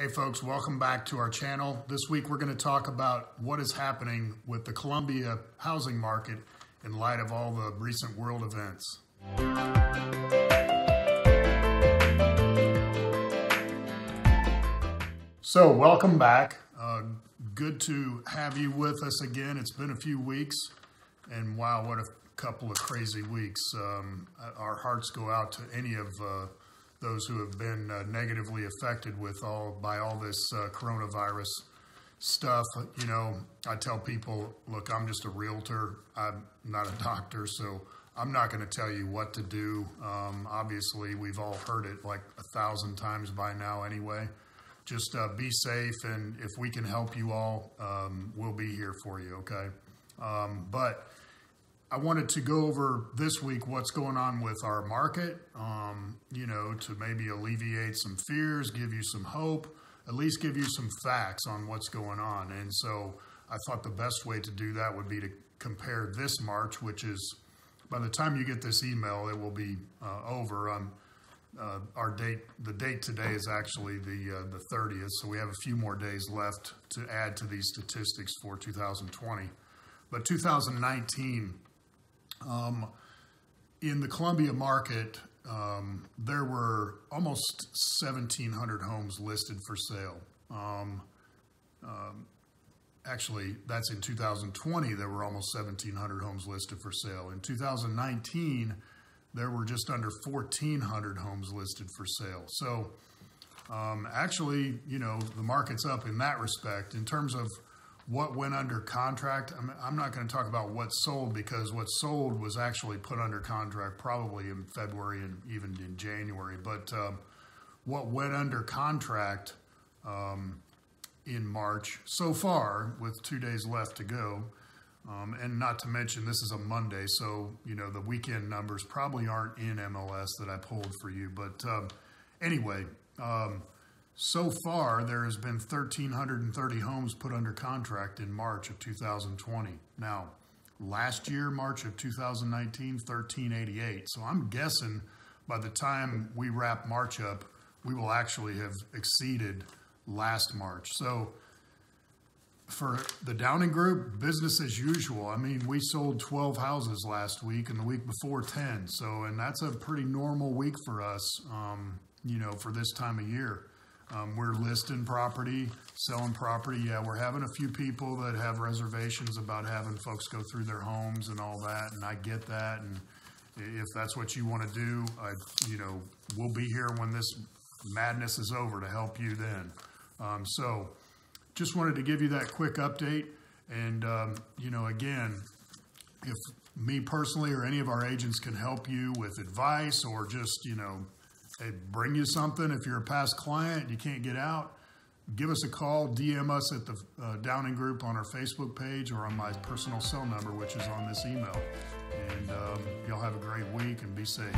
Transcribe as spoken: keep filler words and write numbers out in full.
Hey folks, welcome back to our channel. This week we're going to talk about what is happening with the Columbia housing market in light of all the recent world events. So welcome back. Uh, good to have you with us again. It's been a few weeks and wow, what a couple of crazy weeks. Um, our hearts go out to any of uh, those who have been uh, negatively affected with all by all this uh, coronavirus stuff. You know, I tell people, look, I'm just a realtor. I'm not a doctor, so I'm not going to tell you what to do. Um, obviously, we've all heard it like a thousand times by now anyway. Just uh, be safe, and if we can help you all, um, we'll be here for you, okay? Um, but I wanted to go over this week what's going on with our market, um, you know, to maybe alleviate some fears, give you some hope, at least give you some facts on what's going on. And so I thought the best way to do that would be to compare this March, which is by the time you get this email, it will be uh, over. Um, uh, our date, the date today is actually the, uh, the thirtieth, so we have a few more days left to add to these statistics for two thousand twenty. But two thousand nineteen, Um, in the Columbia market, um, there were almost seventeen hundred homes listed for sale. Um, um, actually, that's in two thousand twenty, there were almost seventeen hundred homes listed for sale. In two thousand nineteen, there were just under fourteen hundred homes listed for sale. So um, actually, you know, the market's up in that respect. In terms of what went under contract, I'm, I'm not going to talk about what sold, because what sold was actually put under contract probably in February and even in January. But um, what went under contract um, in March so far, with two days left to go, um, and not to mention this is a Monday, so you know the weekend numbers probably aren't in M L S that I pulled for you. But um, anyway. Um, So far, there has been one thousand three hundred thirty homes put under contract in March of two thousand twenty. Now, last year, March of two thousand nineteen, one thousand three hundred eighty-eight. So I'm guessing by the time we wrap March up, we will actually have exceeded last March. So for the Downing Group, business as usual. I mean, we sold twelve houses last week and the week before ten. So, and that's a pretty normal week for us, um, you know, for this time of year. Um, we're listing property, selling property. Yeah, we're having a few people that have reservations about having folks go through their homes and all that, and I get that. And if that's what you want to do, I, you know, we'll be here when this madness is over to help you then. Um, so just wanted to give you that quick update. And, um, you know, again, if me personally or any of our agents can help you with advice or just, you know, they bring you something. If you're a past client and you can't get out, give us a call, D M us at the uh, Downing Group on our Facebook page or on my personal cell number, which is on this email. And um, y'all have a great week and be safe.